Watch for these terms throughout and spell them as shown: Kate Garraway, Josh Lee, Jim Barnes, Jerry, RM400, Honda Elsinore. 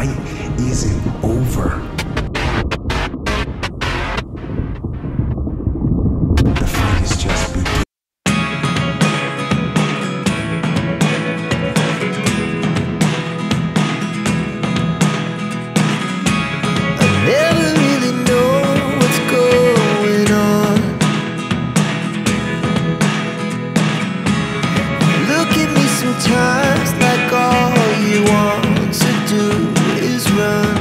fight isn't over. The fight is just beginning. I never really know what's going on. Look at me sometimes like all you want to do is run.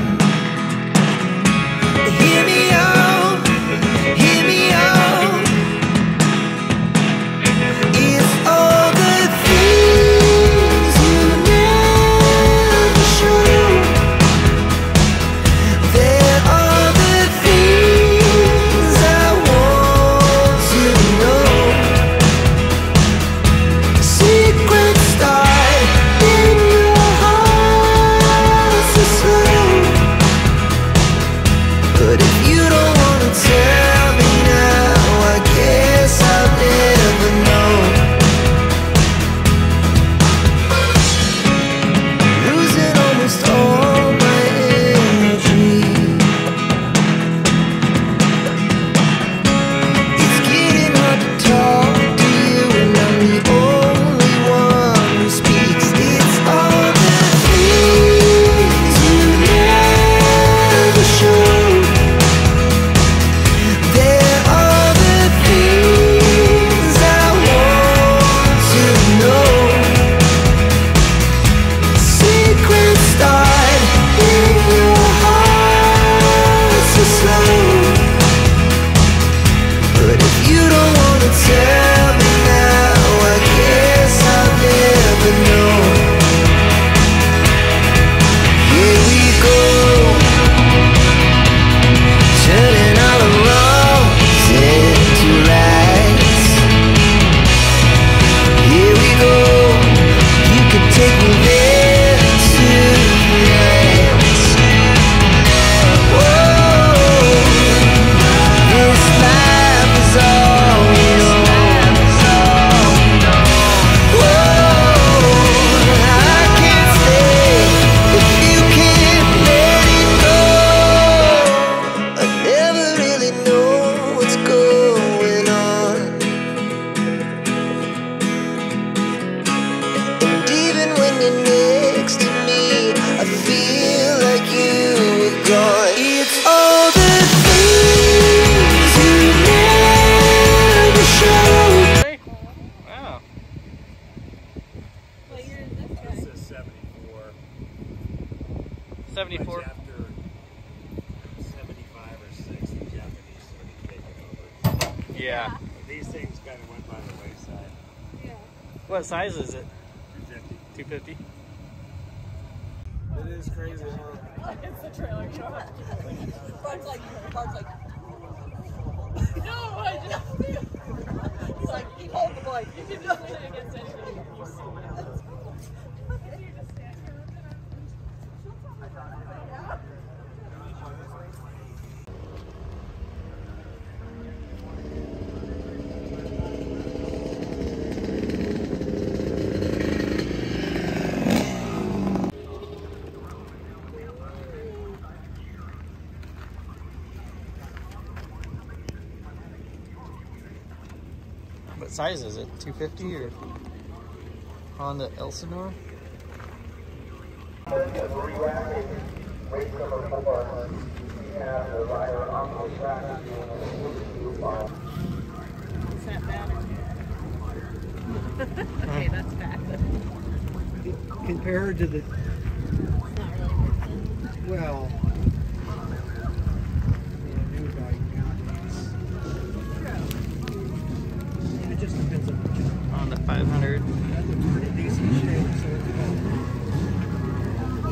Hear me out, hear me out. It's all the things you never show. There are the things I want to know. Secret start in your heart. But if you don't wanna tell me now, I guess I'll never know. Losing almost all my energy. It's getting hard to talk to you, and I'm the only one who speaks. It's all the things you never show. There are the things I want to know. Secrets start in your heart so slow. But if you don't wanna tell me now, I guess I'll never know. Here we go, turning all the wrongs into rights. Here we go, you can take me there tonight. Whoa, this life is all we know. Whoa, I can't stay if you can't let it go. I never really know what's going on. And even when you're next to me, I feel like you were gone. It's all the things you never show. Jerry? Wow. This is 74. 74. After 75 or 6, the Japanese started taking over. Yeah. These things kind of went by the wayside. What size is it? 250. 250? It is crazy, huh? It's the trailer shot. Bart's like, no, I just. He's like, hold the bike. You can do it against anything. You see it. What size is it? 250 or Honda Elsinore? It's not bad. Okay, that's bad. Compared to the, It's not really worth it. well, the new bike nowadays. It just depends on the job. On the 500. That's a pretty decent shape, so it depends.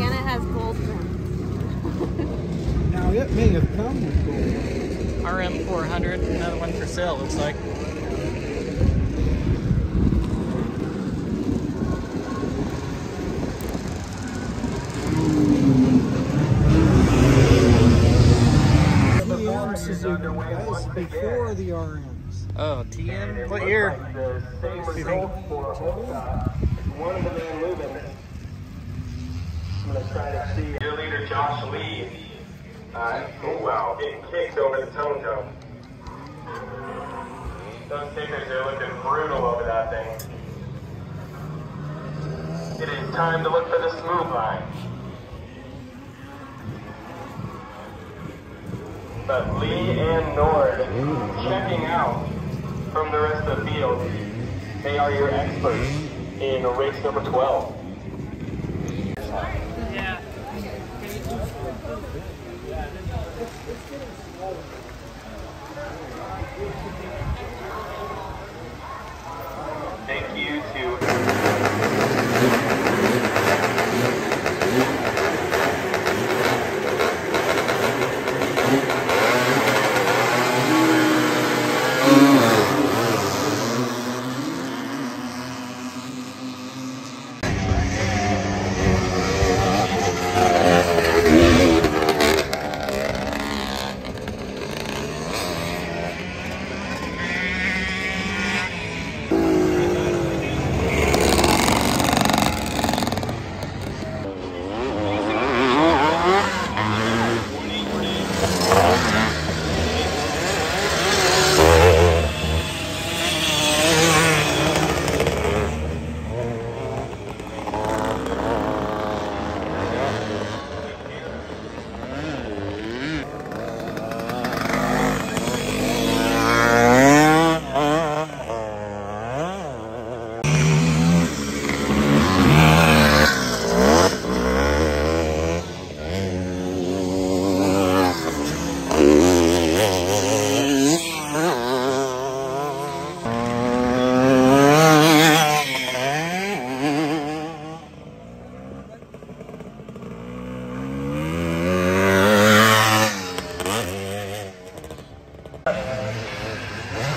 And it has gold rims. Now, it may have come with gold. RM400, another one for sale, looks like. TM Suzuki, that was before the RMs. Oh, TM? What year? Do you think? One of them moving. Let's try to see. Your leader, Josh Lee. Wow, getting kicked over the Toto. Those stickers are looking brutal over that thing. It is time to look for the smooth line. But Lee and Nord checking out from the rest of the field. They are your experts in race number 12. Yeah. Thank you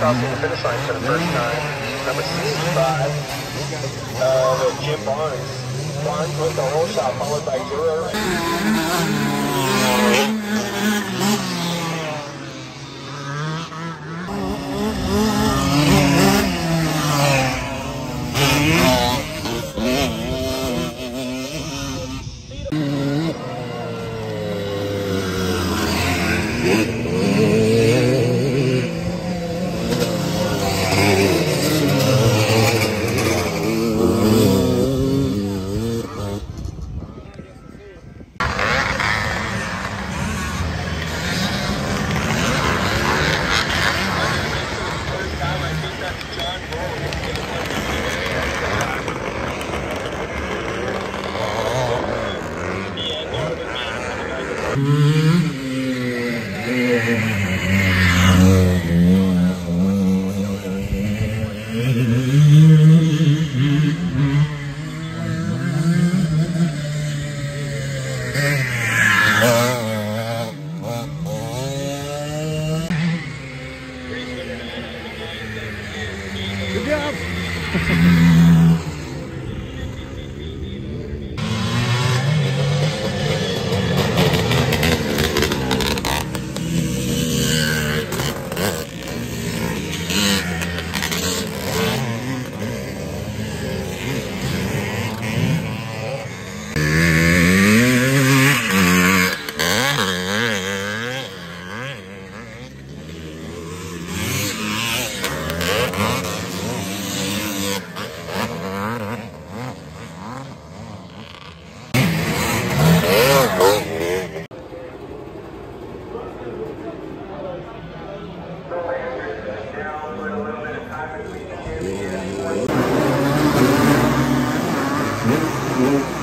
crossing the finish line for the first time. Number 65, Jim Barnes. Barnes with the whole shot, followed by Jerry. Good job! Yeah.